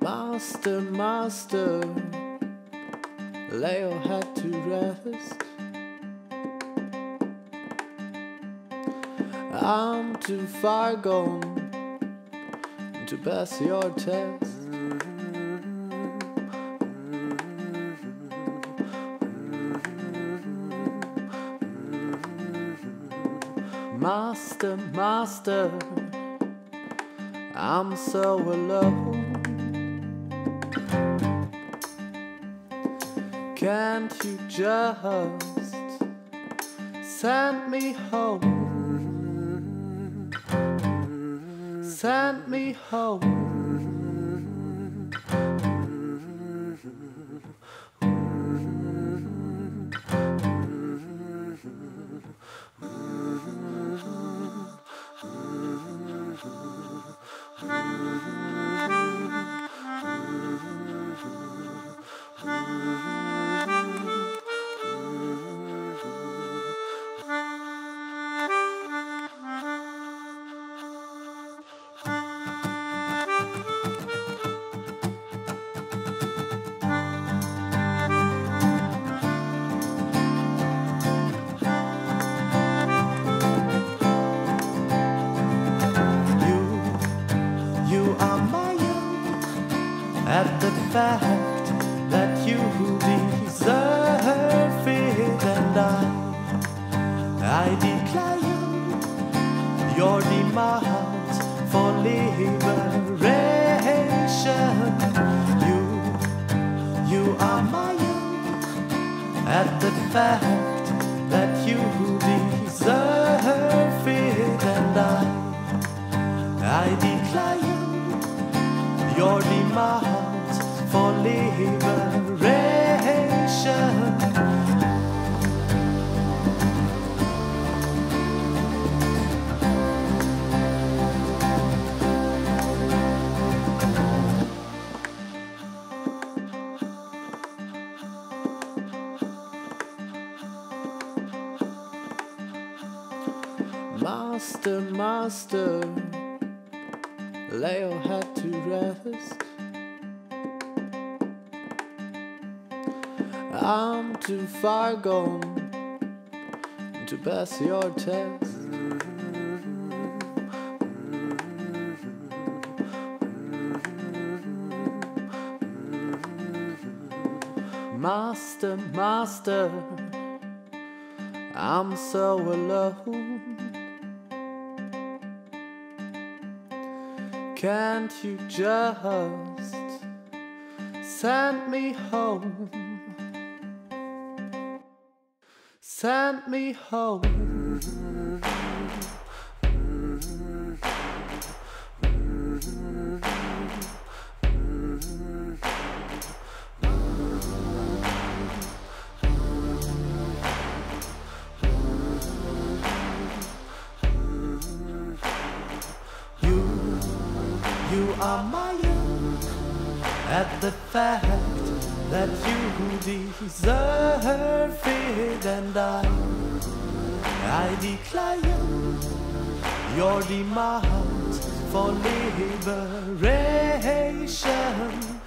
Master, master, lay your head to rest. I'm too far gone to pass your test. Master, master, I'm so alone. Can't you just send me home? Send me home. At the fact that you deserve it, and I declare you your demand for liberation. You are my youth. At the fact that you deserve it, and I declare you your demand for liberation. Master, master, lay your head to rest. I'm too far gone to pass your test. Master, master, I'm so alone. Can't you just send me home? Send me home. You are my youth. At the fact that you deserve it, and I declare you your demand for liberation.